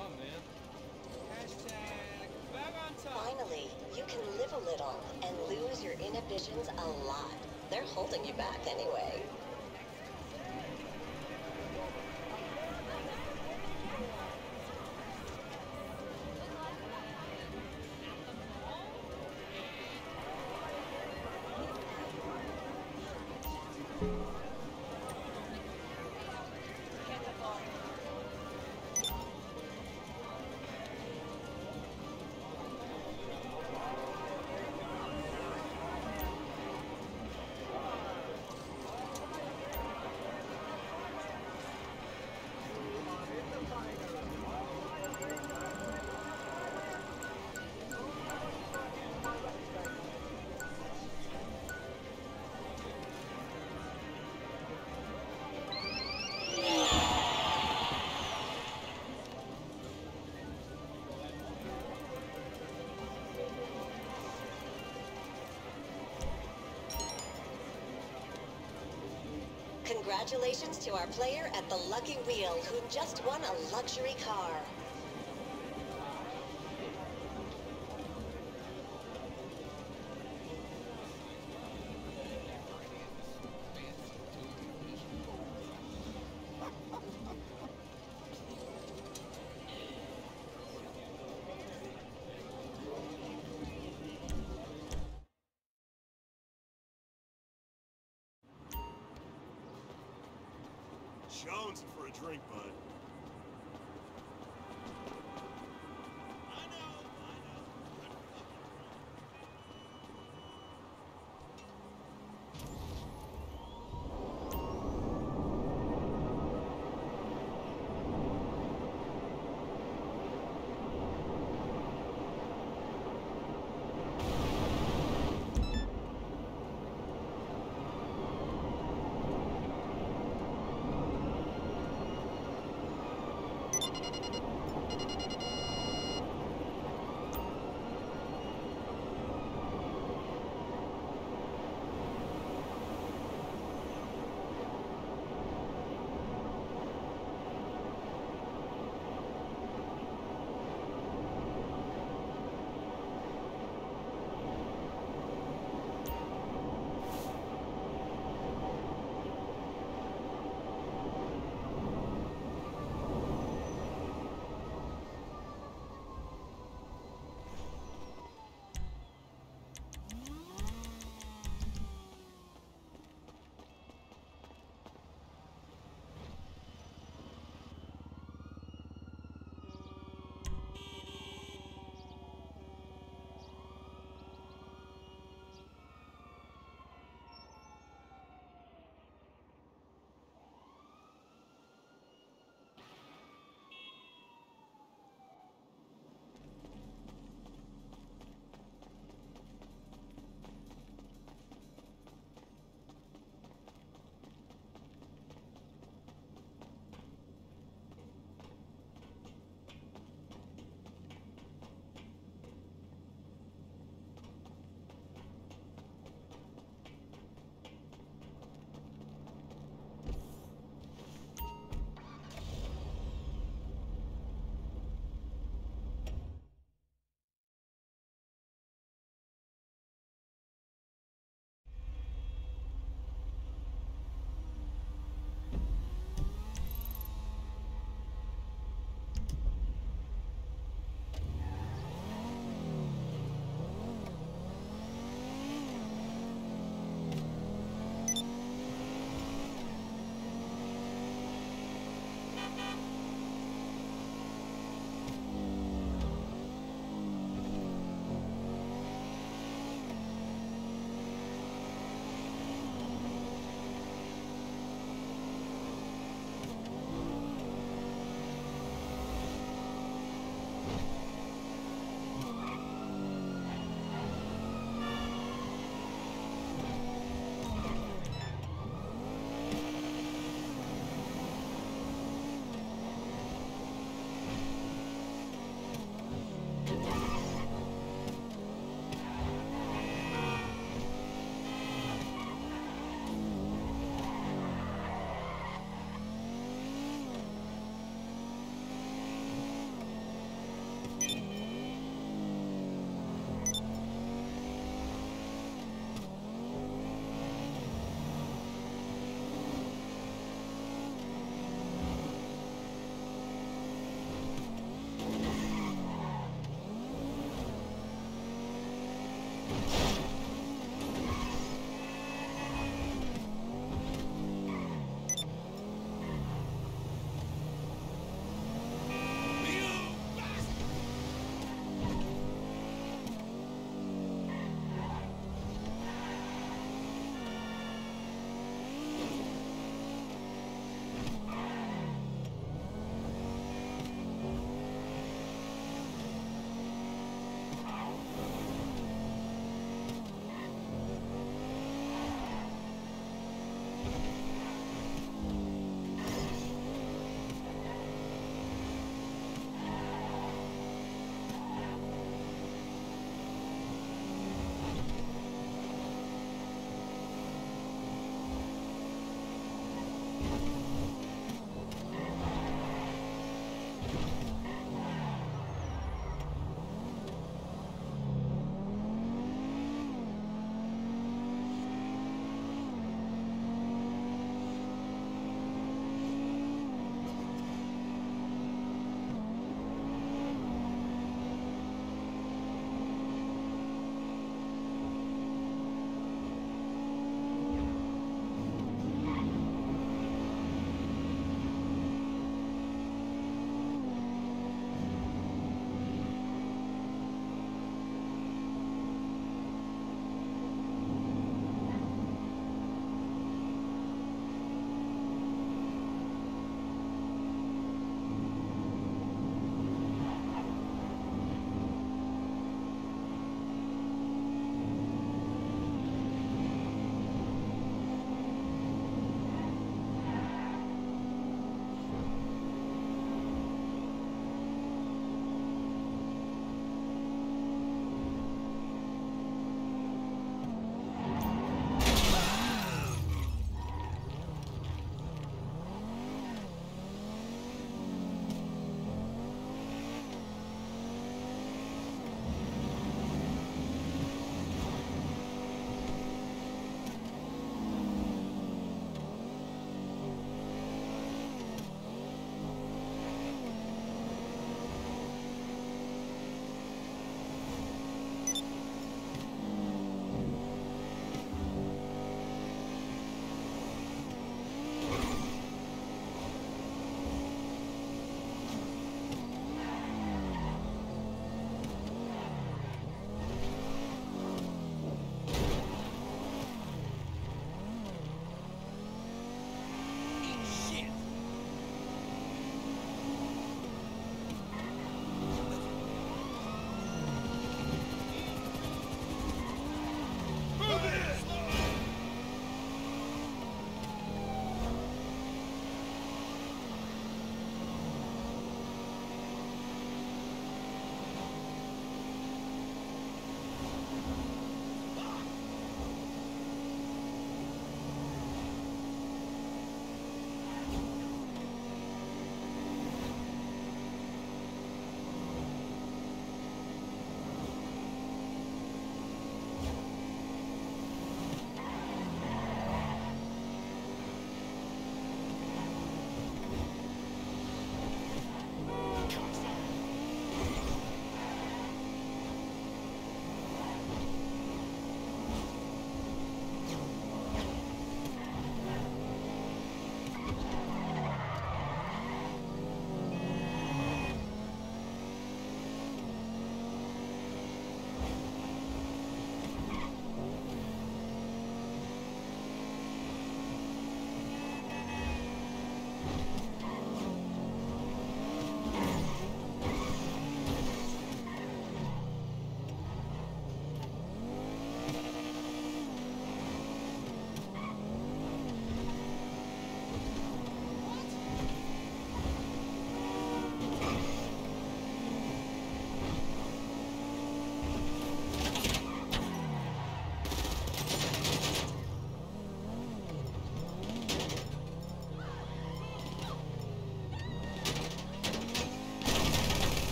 on, man. # back on top. Finally, you can live a little and lose your inhibitions a lot. They're holding you back anyway. Congratulations to our player at the Lucky Wheel, who just won a luxury car. Jones for a drink, bud.